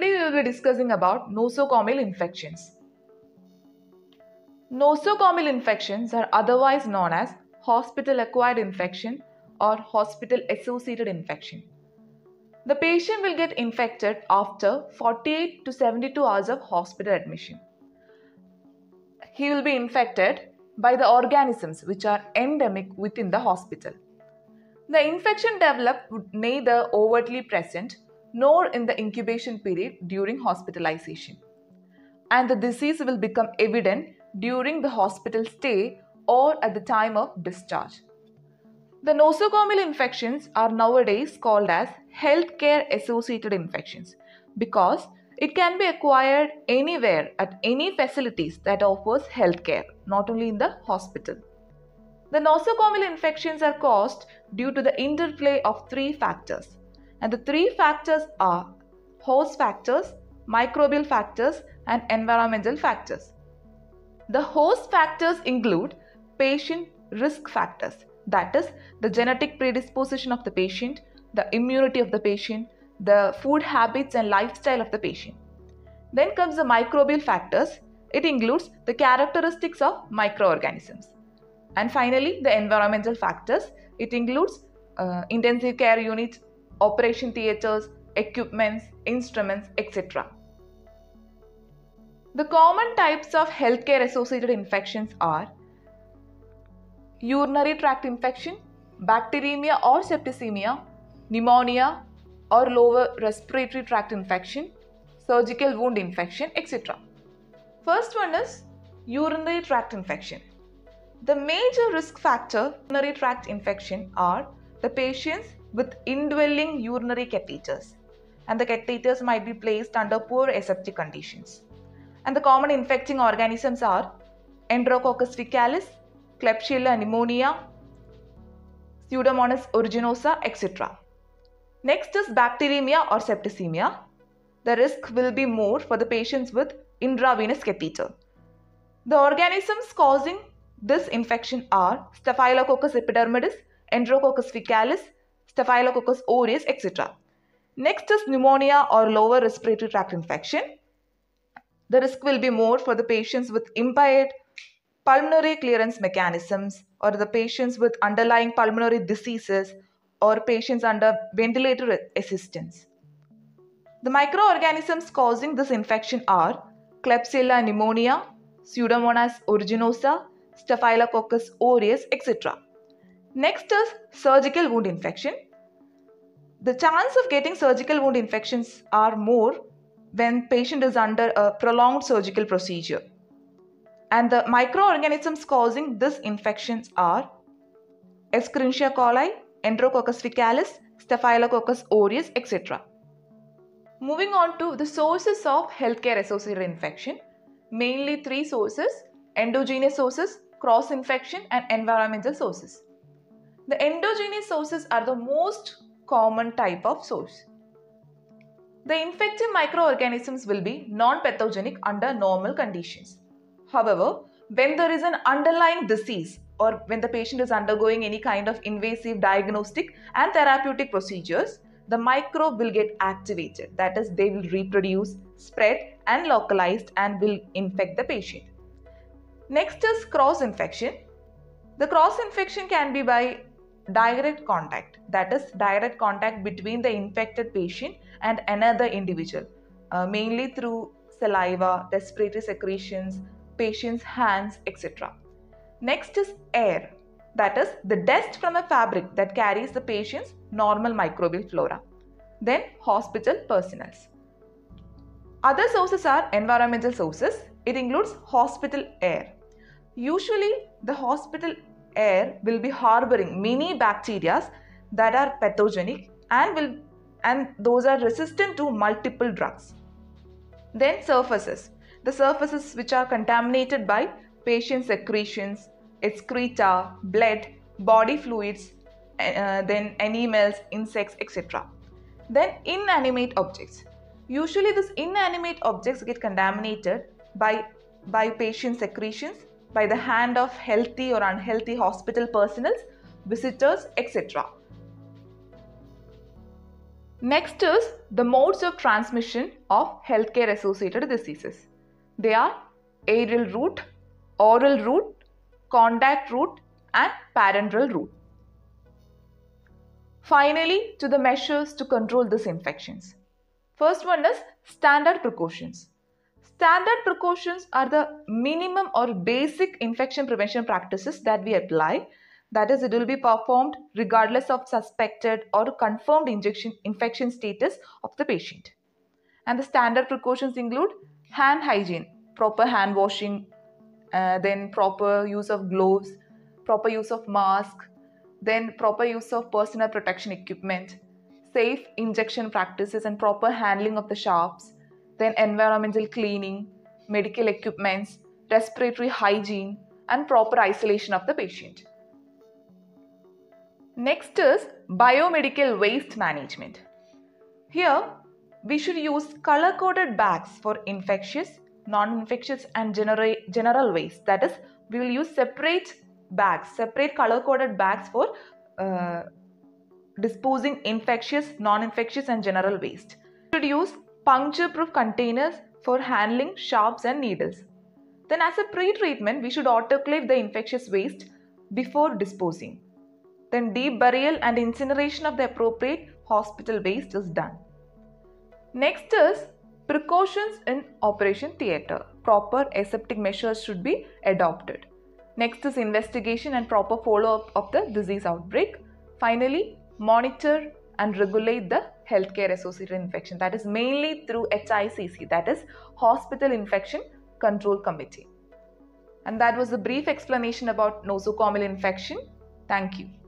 Today we will be discussing about nosocomial infections. Nosocomial infections are otherwise known as hospital-acquired infection or hospital-associated infection. The patient will get infected after 48 to 72 hours of hospital admission. He will be infected by the organisms which are endemic within the hospital. The infection developed neither overtly present nor in the incubation period during hospitalization, and the disease will become evident during the hospital stay or at the time of discharge. The nosocomial infections are nowadays called as healthcare associated infections because it can be acquired anywhere at any facilities that offers healthcare, not only in the hospital. The nosocomial infections are caused due to the interplay of three factors, and the three factors are host factors, microbial factors, and environmental factors. The host factors include patient risk factors, that is, the genetic predisposition of the patient, the immunity of the patient, the food habits and lifestyle of the patient. Then comes the microbial factors. It includes the characteristics of microorganisms. And finally, the environmental factors. It includes intensive care units, operation theaters, equipments, instruments, etc. The common types of healthcare associated infections are urinary tract infection, bacteremia or septicemia, pneumonia or lower respiratory tract infection, surgical wound infection, etc. First one is urinary tract infection. The major risk factor for urinary tract infection are the patients with indwelling urinary catheters, and the catheters might be placed under poor aseptic conditions. And the common infecting organisms are Enterococcus faecalis, Klebsiella pneumonia, Pseudomonas aeruginosa, etc. Next is bacteremia or septicemia. The risk will be more for the patients with intravenous catheter. The organisms causing this infection are Staphylococcus epidermidis, Enterococcus faecalis, Staphylococcus aureus, etc. Next is pneumonia or lower respiratory tract infection. The risk will be more for the patients with impaired pulmonary clearance mechanisms, or the patients with underlying pulmonary diseases, or patients under ventilator assistance. The microorganisms causing this infection are Klebsiella pneumonia, Pseudomonas aeruginosa, Staphylococcus aureus, etc. Next is surgical wound infection. The chance of getting surgical wound infections are more when patient is under a prolonged surgical procedure. And the microorganisms causing these infections are Escherichia coli, Enterococcus faecalis, Staphylococcus aureus, etc. Moving on to the sources of healthcare associated infection, mainly three sources: endogenous sources, cross infection, and environmental sources. The endogenous sources are the most common type of source. The infective microorganisms will be non-pathogenic under normal conditions. However, when there is an underlying disease or when the patient is undergoing any kind of invasive diagnostic and therapeutic procedures, the microbe will get activated. That is, they will reproduce, spread and localized and will infect the patient. Next is cross-infection. The cross-infection can be by direct contact, that is direct contact between the infected patient and another individual, mainly through saliva, respiratory secretions, patient's hands, etc. Next is air, that is the dust from a fabric that carries the patient's normal microbial flora. Then hospital personnel. Other sources are environmental sources. It includes hospital air. Usually the hospital air will be harboring many bacteria that are pathogenic and those are resistant to multiple drugs. Then surfaces. The surfaces which are contaminated by patient secretions, excreta, blood, body fluids, then animals, insects, etc. Then inanimate objects. Usually these inanimate objects get contaminated by patient secretions, by the hand of healthy or unhealthy hospital personnel, visitors, etc. Next is the modes of transmission of healthcare associated diseases. They are aerial route, oral route, contact route and parenteral route. Finally, to the measures to control these infections. First one is standard precautions. Standard precautions are the minimum or basic infection prevention practices that we apply. That is, it will be performed regardless of suspected or confirmed infection status of the patient. And the standard precautions include hand hygiene, proper hand washing, then proper use of gloves, proper use of mask, then proper use of personal protection equipment, safe injection practices and proper handling of the sharps, then environmental cleaning, medical equipments, respiratory hygiene and proper isolation of the patient. Next is biomedical waste management. Here, we should use color-coded bags for infectious, non-infectious and general waste. That is, we will use separate bags, separate color-coded bags for disposing infectious, non-infectious and general waste. We should use puncture-proof containers for handling sharps and needles. Then as a pre-treatment, we should autoclave the infectious waste before disposing. Then deep burial and incineration of the appropriate hospital waste is done. Next is precautions in operation theatre. Proper aseptic measures should be adopted. Next is investigation and proper follow-up of the disease outbreak. Finally, monitor and regulate the healthcare associated infection. That is mainly through HICC, that is Hospital Infection Control Committee. And that was a brief explanation about nosocomial infection. Thank you.